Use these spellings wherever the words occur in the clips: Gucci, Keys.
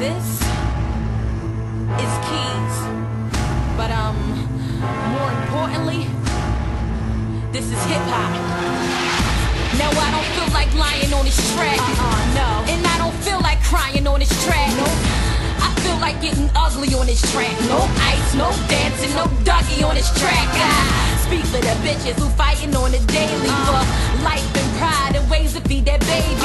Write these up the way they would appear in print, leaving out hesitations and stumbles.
This is Keys, but more importantly, this is hip-hop. Now I don't feel like lying on this track, no. And I don't feel like crying on this track, no. I feel like getting ugly on this track, no ice, no dancing, no Dougie on this track. I speak for the bitches who fighting on the daily for life and pride and ways to feed their babies.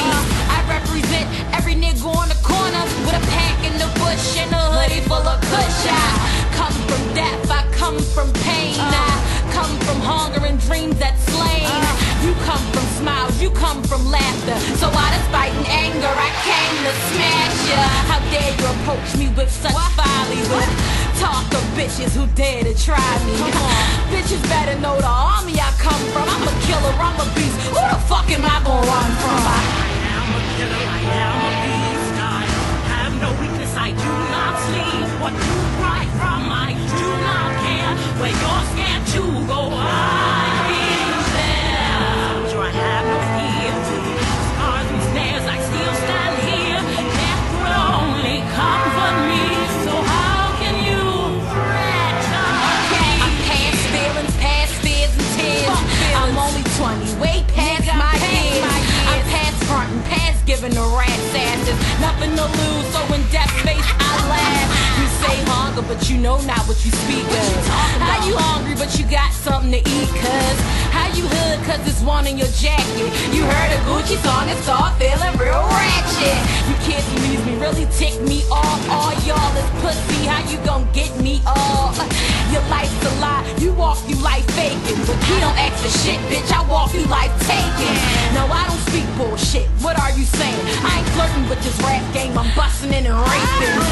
I represent every nigga on the corner with a pack in the bush and a hoodie full of kush. I come from death, I come from pain, I come from hunger and dreams that's slain. You come from smiles, you come from laughter. So out of spite and anger, I came to smash ya. How dare you approach me with such folly, with talk of bitches who dare to try me. Bitches better know the army I come from. I'm a killer, I'm a beast. Who the fuck am I gonna run from? What you cry from, I do not care. But you're scared to go on in there. Don't you have no fear? Scars and snares, I still stand here. Death will only comfort me. So how can you pretend? Okay, I'm past feelings, past fears and tears. I'm only 20, way past my years. I'm past fronting, past giving a rat's asses. Nothing to lose, so in death face I laugh. But you know not what you speak of. How you hungry but you got something to eat, cuz how you hood cuz it's one in your jacket. You heard a Gucci song and start feeling real ratchet. You kids use me, really tick me off. All y'all is pussy, how you gon' get me off? Your life's a lie, you walk you life faking. But he don't ask for shit, bitch, I walk you life taking. No, I don't speak bullshit, what are you saying? I ain't flirting with this rap game, I'm busting in and raping.